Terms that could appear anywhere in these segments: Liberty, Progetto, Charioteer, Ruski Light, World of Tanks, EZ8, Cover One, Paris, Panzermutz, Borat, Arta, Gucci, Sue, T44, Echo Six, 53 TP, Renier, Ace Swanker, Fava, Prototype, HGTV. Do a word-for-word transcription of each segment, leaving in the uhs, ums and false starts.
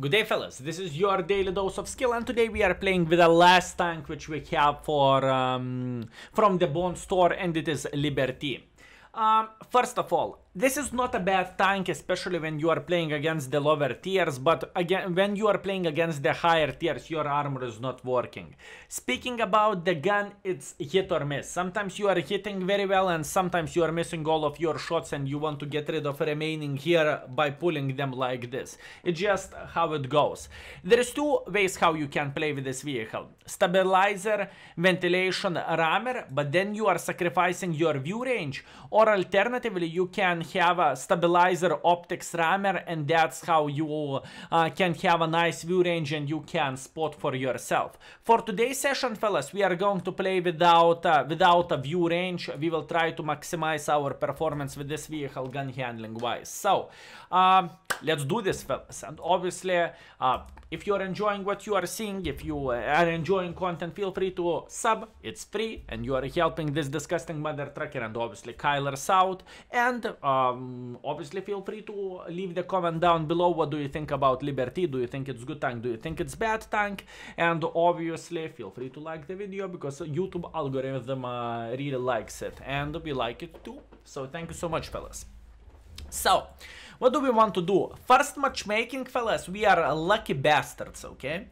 Good day, fellas. This is your daily dose of skill, and today we are playing with the last tank which we have for um, from the Bone Store, and it is Liberty. Um, first of all, this is not a bad tank, especially when you are playing against the lower tiers, but again, when you are playing against the higher tiers, your armor is not working. Speaking about the gun, it's hit or miss. Sometimes you are hitting very well and sometimes you are missing all of your shots and you want to get rid of remaining here by pulling them like this. It's just how it goes. There is two ways how you can play with this vehicle. Stabilizer, ventilation, rammer, but then you are sacrificing your view range, or alternatively you can have a stabilizer, optics, rammer, and that's how you uh, can have a nice view range and you can spot for yourself. For today's session, fellas, we are going to play without uh, without a view range. We will try to maximize our performance with this vehicle gun handling wise. So um, let's do this, fellas, and obviously uh, if you're enjoying what you are seeing, if you are enjoying content, feel free to sub, it's free, and you are helping this disgusting mother trucker and obviously Kyler's out. And um, obviously feel free to leave the comment down below, what do you think about Liberty, do you think it's good tank, do you think it's bad tank, and obviously feel free to like the video because YouTube algorithm uh, really likes it, and we like it too, so thank you so much, fellas. So, what do we want to do? First matchmaking, fellas, we are lucky bastards, okay?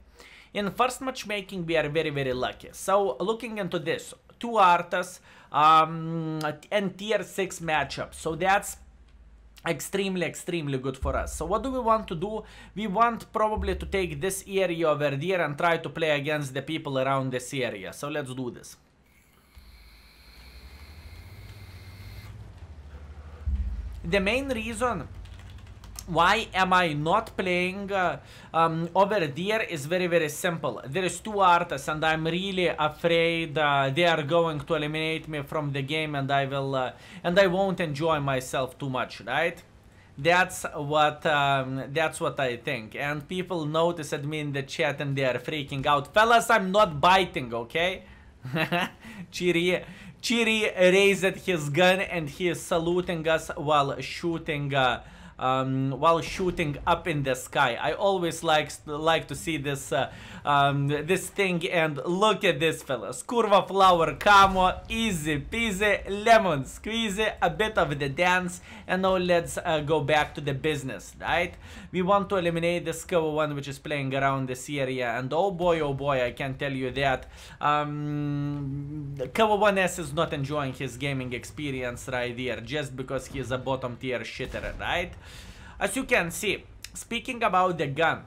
In first matchmaking, we are very, very lucky. So, looking into this, two Artas um, and tier six matchup. So, that's extremely, extremely good for us. So, what do we want to do? We want probably to take this area over there and try to play against the people around this area. So, let's do this. The main reason why am I not playing uh, um, over there is very, very simple. There is two Artas and I'm really afraid uh, they are going to eliminate me from the game, and I will uh, and I won't enjoy myself too much, right? That's what um, that's what I think. And people noticed me in the chat and they are freaking out. Fellas, I'm not biting, okay? Cheery. Chiri raised his gun and he is saluting us while shooting, uh, um, while shooting up in the sky. I always like like to see this uh, um, this thing, and look at this, fellas. Kurva flower camo, easy peasy, lemon squeezy, a bit of the dance, and now let's uh, go back to the business, right? We want to eliminate this Cover One which is playing around this area, and oh boy, oh boy, I can tell you that um, Cover One S is not enjoying his gaming experience right there, just because he is a bottom tier shitter, right? As you can see, speaking about the gun,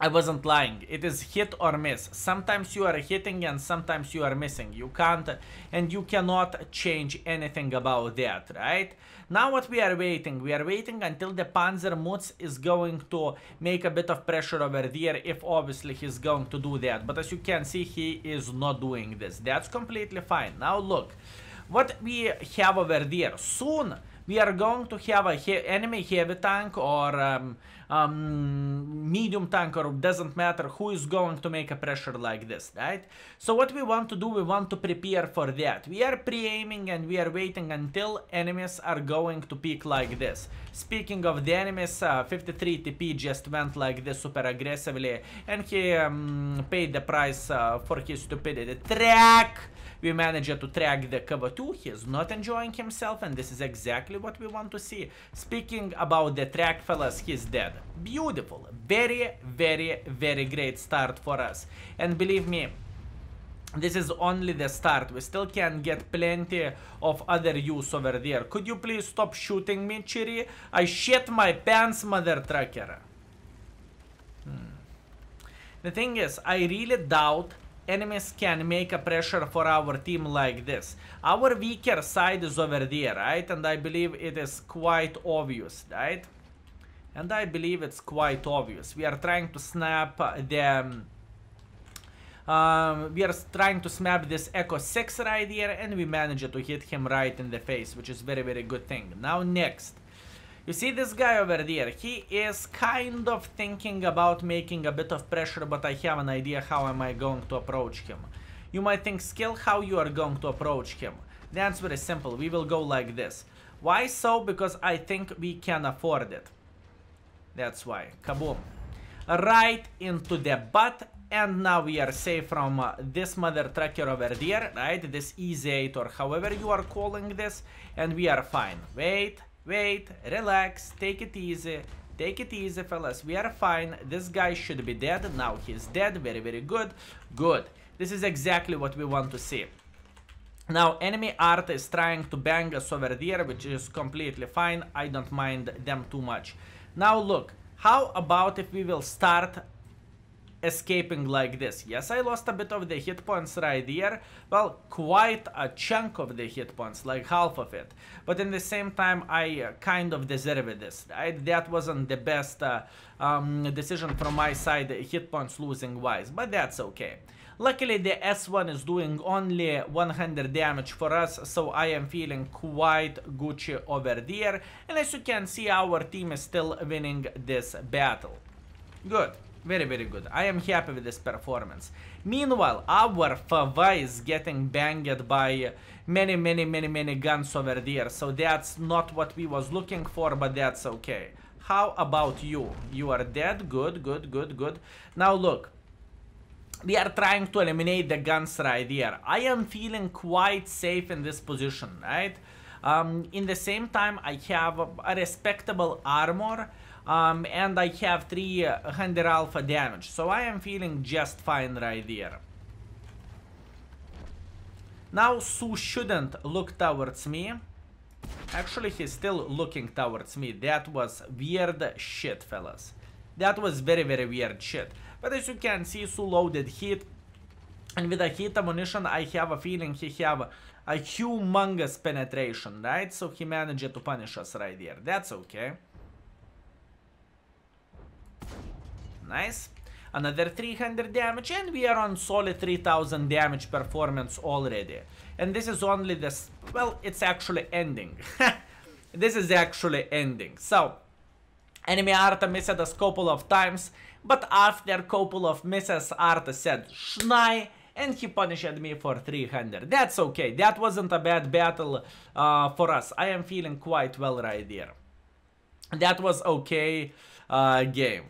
I wasn't lying, it is hit or miss. Sometimes you are hitting and sometimes you are missing. You can't and you cannot change anything about that, right? Now what we are waiting, we are waiting until the Panzermutz is going to make a bit of pressure over there, if obviously he's going to do that. But as you can see, he is not doing this. That's completely fine. Now look, what we have over there, soon we are going to have a he enemy heavy tank or um, um, medium tank, or doesn't matter who is going to make a pressure like this, right? So what we want to do, we want to prepare for that. We are pre-aiming and we are waiting until enemies are going to peak like this. Speaking of the enemies, uh, fifty-three T P just went like this super aggressively, and he um, paid the price uh, for his stupidity. Track! We managed to track the Cover two, he is not enjoying himself, and this is exactly what we want to see. Speaking about the track, fellas, he's dead. Beautiful, very, very, very great start for us. And believe me, this is only the start, we still can get plenty of other use over there. Could you please stop shooting me, Chiri? I shit my pants, mother trucker. Hmm. The thing is, I really doubt enemies can make a pressure for our team like this. Our weaker side is over there, right? And I believe it is quite obvious, right? And I believe it's quite obvious. We are trying to snap the... Um, we are trying to snap this Echo six right here, and we managed to hit him right in the face, which is very, very good thing. Now next. You see this guy over there, he is kind of thinking about making a bit of pressure, but I have an idea how am I going to approach him. You might think, skill, how you are going to approach him. The answer is simple, we will go like this. Why so? Because I think we can afford it. That's why. Kaboom. right into the butt. And now we are safe from uh, this mother trucker over there, right? This E Z eight or however you are calling this. And we are fine. Wait, wait, relax, take it easy. Take it easy, fellas. We are fine. This guy should be dead. Now he's dead. Very, very good. Good. This is exactly what we want to see. Now, enemy Arta is trying to bang us over there, which is completely fine. I don't mind them too much. Now, look. How about if we will start escaping like this? Yes, I lost a bit of the hit points right here. Well, quite a chunk of the hit points, like half of it. But in the same time, I uh, kind of deserved this. I, that wasn't the best uh, um, decision from my side, hit points losing wise, but that's okay. Luckily, the S one is doing only one hundred damage for us, so I am feeling quite Gucci over there. And as you can see, our team is still winning this battle. Good. Very, very good. I am happy with this performance. Meanwhile, our Fava is getting banged by many, many, many, many guns over there. So that's not what we was looking for, but that's okay. How about you? You are dead. Good, good, good, good. Now look. We are trying to eliminate the guns right here. I am feeling quite safe in this position, right? Um, in the same time, I have a respectable armor um, and I have three hundred alpha damage. So I am feeling just fine right here. Now, Sue shouldn't look towards me. Actually, he's still looking towards me. That was weird shit, fellas. That was very, very weird shit. But as you can see, Sue loaded hit. And with a hit ammunition, I have a feeling he have a humongous penetration, right? So he managed to punish us right there. That's okay. Nice. Another three hundred damage. And we are on solid three thousand damage performance already. And this is only this... Well, it's actually ending. This is actually ending. So... Enemy Arta missed us a couple of times, but after a couple of misses, Arta said Schnai, and he punished me for three hundred. That's okay, that wasn't a bad battle uh, for us. I am feeling quite well right there. That was okay uh, game.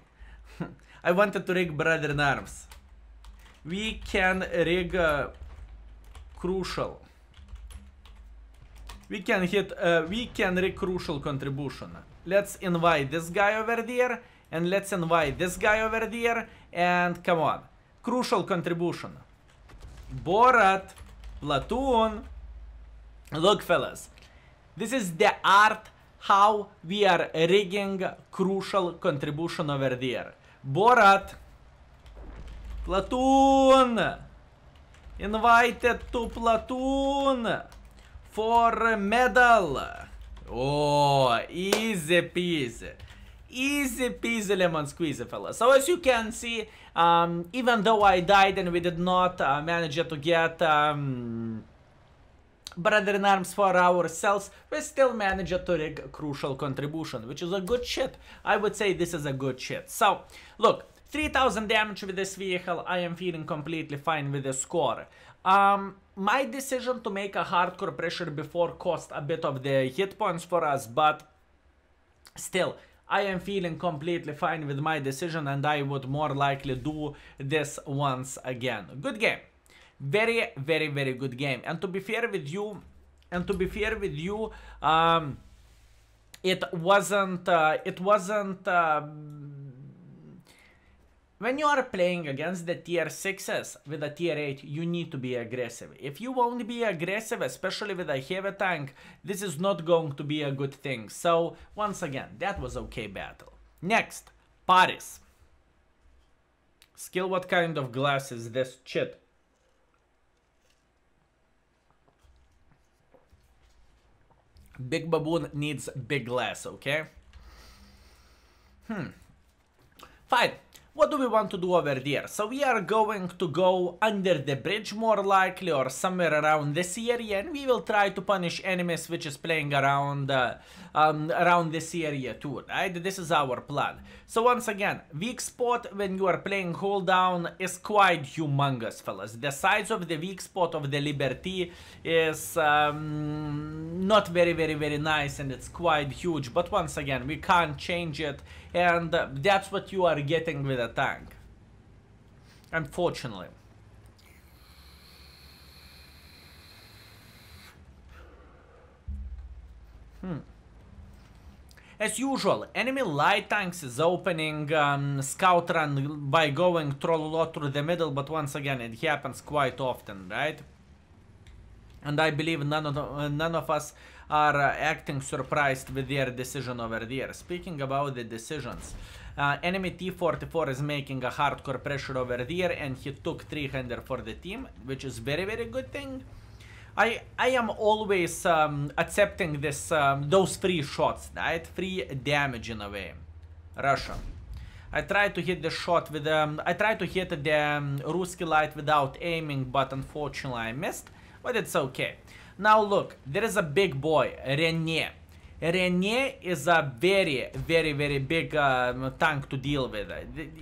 I wanted to rig Brother in Arms. We can rig uh, Crucial. We can hit, uh, we can rig Crucial Contribution. Let's invite this guy over there, and let's invite this guy over there, and come on. Crucial Contribution. Borat, Platoon. Look, fellas, this is the art how we are rigging Crucial Contribution over there. Borat, Platoon, invited to Platoon for medal. Oh, easy peasy. Easy peasy lemon squeezy, fellas. So as you can see, um, even though I died and we did not uh, manage to get um, Brother in Arms for ourselves, we still managed to rig Crucial Contribution, which is a good shit. I would say this is a good shit. So, look, three thousand damage with this vehicle. I am feeling completely fine with the score. Um, my decision to make a hardcore pressure before cost a bit of the hit points for us, but still, I am feeling completely fine with my decision, and I would more likely do this once again. Good game. Very, very, very good game. And to be fair with you, and to be fair with you, um, it wasn't, uh, it wasn't, uh, when you are playing against the tier sixes with a tier eight, you need to be aggressive. If you won't be aggressive, especially with a heavy tank, this is not going to be a good thing. So, once again, that was okay battle. Next, Paris. Skill, what kind of glass is this shit? Big Baboon needs big glass, okay? Hmm. Fine. What do we want to do over there? So we are going to go under the bridge more likely, or somewhere around this area, and we will try to punish enemies which is playing around uh, um, around this area too, right? This is our plan. So once again, weak spot when you are playing hold down is quite humongous, fellas. The size of the weak spot of the Liberty is um, not very, very, very nice, and it's quite huge. But once again, we can't change it. and uh, that's what you are getting with a tank, unfortunately. Hmm. As usual, enemy light tanks is opening um, scout run by going troll a lot through the middle, but once again it happens quite often, right? And I believe none of, uh, none of us are uh, acting surprised with their decision over there. Speaking about the decisions, uh, enemy T forty-four is making a hardcore pressure over there, and he took three-hander for the team, which is very, very good thing. I, I am always um, accepting this um, those free shots, right? Free damage in a way. Russia. I try to hit the shot with um, I try to hit the um, Ruski Light without aiming, but unfortunately I missed. But it's okay. Now look, there is a big boy, Renier. Renier is a very, very, very big um, tank to deal with,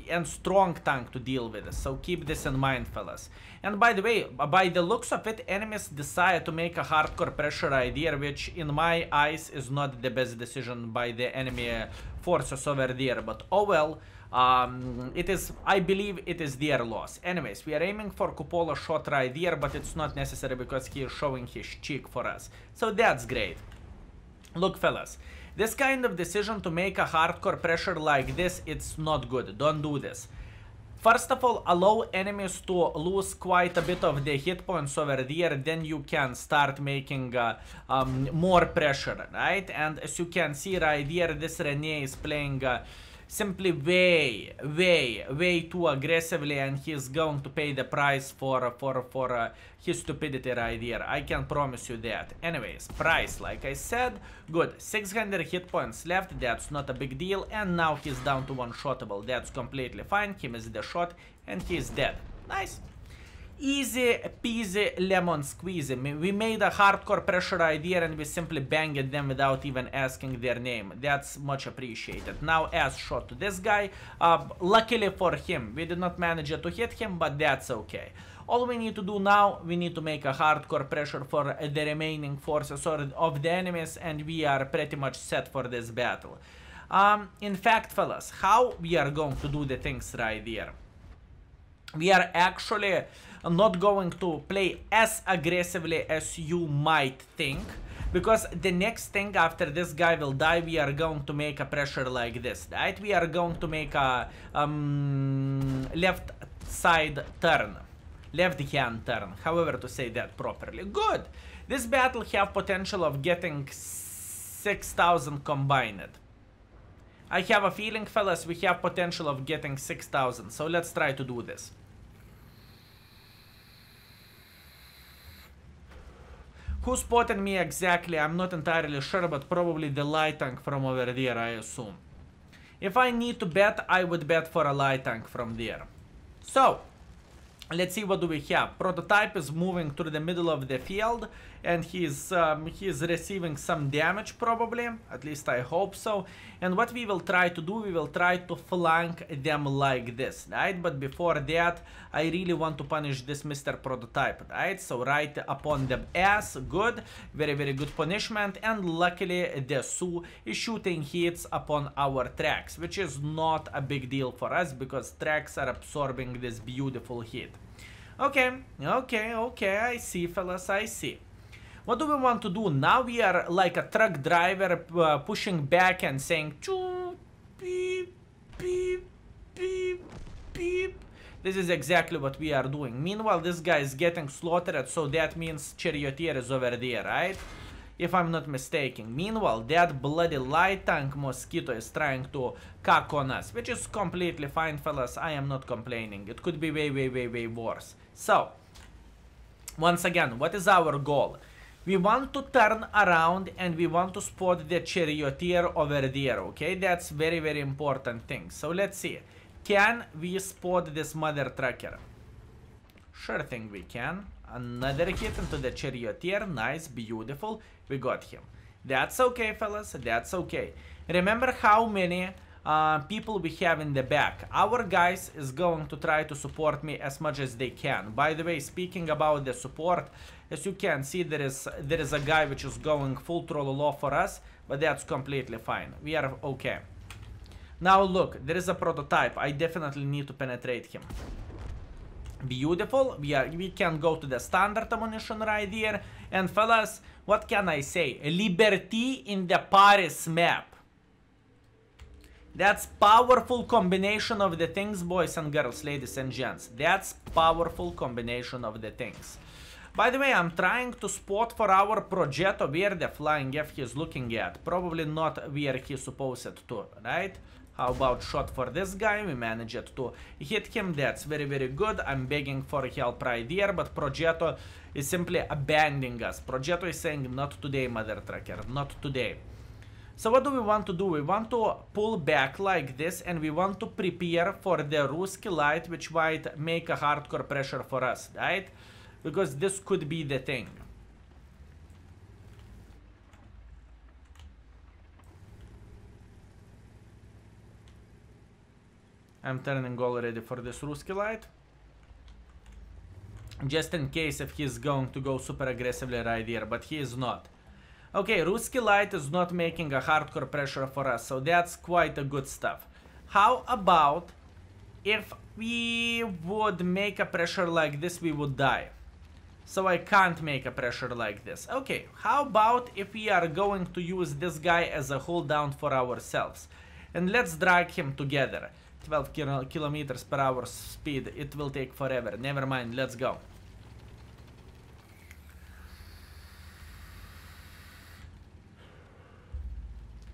and strong tank to deal with, so keep this in mind, fellas. And by the way, by the looks of it, enemies decide to make a hardcore pressure idea, which in my eyes is not the best decision by the enemy forces over there, but oh well. Um, it is, I believe it is their loss. Anyways, we are aiming for Cupola shot right there, but it's not necessary because he is showing his cheek for us. So that's great. Look, fellas, this kind of decision to make a hardcore pressure like this, it's not good. Don't do this. First of all, allow enemies to lose quite a bit of the hit points over there, then you can start making uh, um, more pressure, right? And as you can see right there, this Renier is playing uh, simply way, way, way too aggressively, and he's going to pay the price for for for uh, his stupidity right here. I can promise you that. Anyways, price, like I said, good. six hundred hit points left, that's not a big deal, and now he's down to one-shottable. That's completely fine, he missed the shot, and he's dead. Nice. Easy peasy lemon squeezy. We made a hardcore pressure idea and we simply banged them without even asking their name. That's much appreciated. Now S shot to this guy. Uh, luckily for him, we did not manage to hit him, but that's okay. All we need to do now, we need to make a hardcore pressure for the remaining forces of the enemies, and we are pretty much set for this battle. Um, in fact, fellas, how we are going to do the things right here? We are actually not going to play as aggressively as you might think, because the next thing after this guy will die, we are going to make a pressure like this, right? We are going to make a um, left side turn, left hand turn, however to say that properly. Good! This battle have potential of getting six thousand combined. I have a feeling, fellas, we have potential of getting six thousand, so let's try to do this. Who spotted me exactly? I'm not entirely sure, but probably the light tank from over there, I assume. If I need to bet, I would bet for a light tank from there. So, let's see what do we have. Prototype is moving through the middle of the field, and he's um, he's receiving some damage probably, at least I hope so. And what we will try to do, we will try to flank them like this, right? But before that, I really want to punish this Mister Prototype, right? So right upon the ass, good, very, very good punishment. And luckily the Sue is shooting hits upon our tracks, which is not a big deal for us because tracks are absorbing this beautiful hit. Okay, okay, okay, I see, fellas, I see. What do we want to do? Now we are like a truck driver uh, pushing back and saying choo, beep, beep, beep, beep. This is exactly what we are doing. Meanwhile, this guy is getting slaughtered, so that means Charioteer is over there, right? If I'm not mistaken. Meanwhile, that bloody light tank Mosquito is trying to cack on us, which is completely fine, fellas. I am not complaining. It could be way, way, way, way worse. So, once again, what is our goal? We want to turn around and we want to spot the Charioteer over there, okay? That's very, very important thing. So, let's see. Can we spot this mother trucker? Sure thing we can. Another hit into the Charioteer. Nice, beautiful. We got him. That's okay, fellas. That's okay. Remember how many uh, people we have in the back. Our guys is going to try to support me as much as they can. By the way, speaking about the support, as you can see, there is there is a guy which is going full troll law for us, but that's completely fine. We are okay. Now look, there is a prototype. I definitely need to penetrate him. Beautiful. We, are, we can go to the standard ammunition right here. And fellas, what can I say? Liberty in the Paris map. That's powerful combination of the things, boys and girls, ladies and gents. That's powerful combination of the things. By the way, I'm trying to spot for our Progetto where the flying F he's looking at. Probably not where he's supposed to, right? How about shot for this guy? We managed to hit him. That's very, very good. I'm begging for help right there, but Progetto is simply abandoning us. Progetto is saying, not today, mother trucker, not today. So what do we want to do? We want to pull back like this, and we want to prepare for the Ruski Light, which might make a hardcore pressure for us, right? Because this could be the thing. I'm turning already for this Ruski Light, just in case if he's going to go super aggressively right here, but he is not. Okay, Ruski Light is not making a hardcore pressure for us, so that's quite a good stuff. How about if we would make a pressure like this, we would die. So I can't make a pressure like this. Okay, how about if we are going to use this guy as a hold down for ourselves? And let's drag him together. twelve kilometers per hour speed, it will take forever. Never mind, let's go.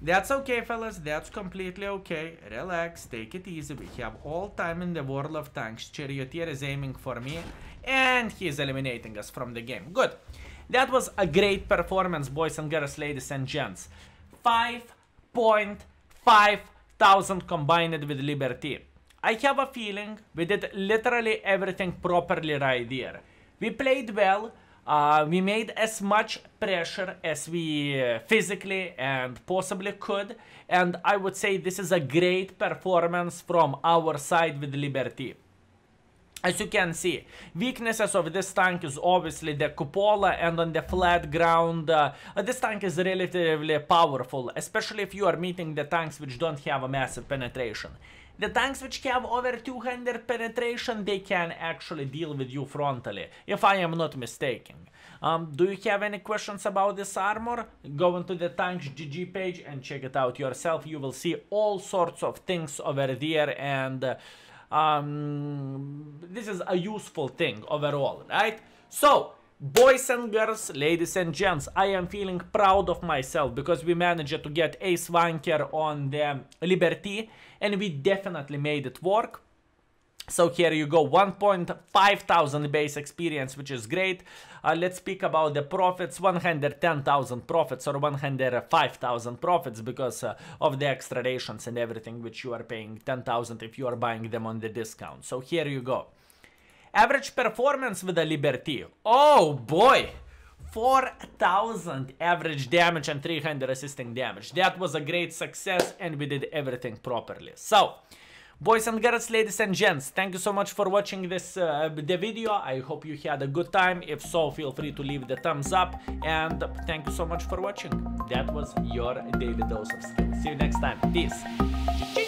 That's okay, fellas, that's completely okay. Relax, take it easy. We have all time in the World of Tanks. Charioteer is aiming for me, and he is eliminating us from the game. Good. That was a great performance, boys and girls, ladies and gents. five point five thousand combined with Liberty. I have a feeling we did literally everything properly right there. We played well. Uh, we made as much pressure as we uh, physically and possibly could, and I would say this is a great performance from our side with Liberty. As you can see, weaknesses of this tank is obviously the cupola, and on the flat ground, uh, this tank is relatively powerful, especially if you are meeting the tanks which don't have a massive penetration. The tanks which have over two hundred penetration, they can actually deal with you frontally, if I am not mistaken. Um, do you have any questions about this armor? Go into the tanks G G page and check it out yourself. You will see all sorts of things over there, and uh, um, this is a useful thing overall, right? So, boys and girls, ladies and gents, I am feeling proud of myself because we managed to get Ace Swanker on the Liberty, and we definitely made it work. So here you go, one point five thousand base experience, which is great. Uh, let's speak about the profits, one hundred ten thousand profits or one hundred five thousand profits because uh, of the extra rations and everything which you are paying, ten thousand if you are buying them on the discount. So here you go. Average performance with the Liberty. Oh boy! four thousand average damage and three hundred assisting damage. That was a great success, and we did everything properly. So, boys and girls, ladies and gents, thank you so much for watching this uh, the video. I hope you had a good time. If so, feel free to leave the thumbs up. And thank you so much for watching. That was your daily dose of skill. See you next time. Peace.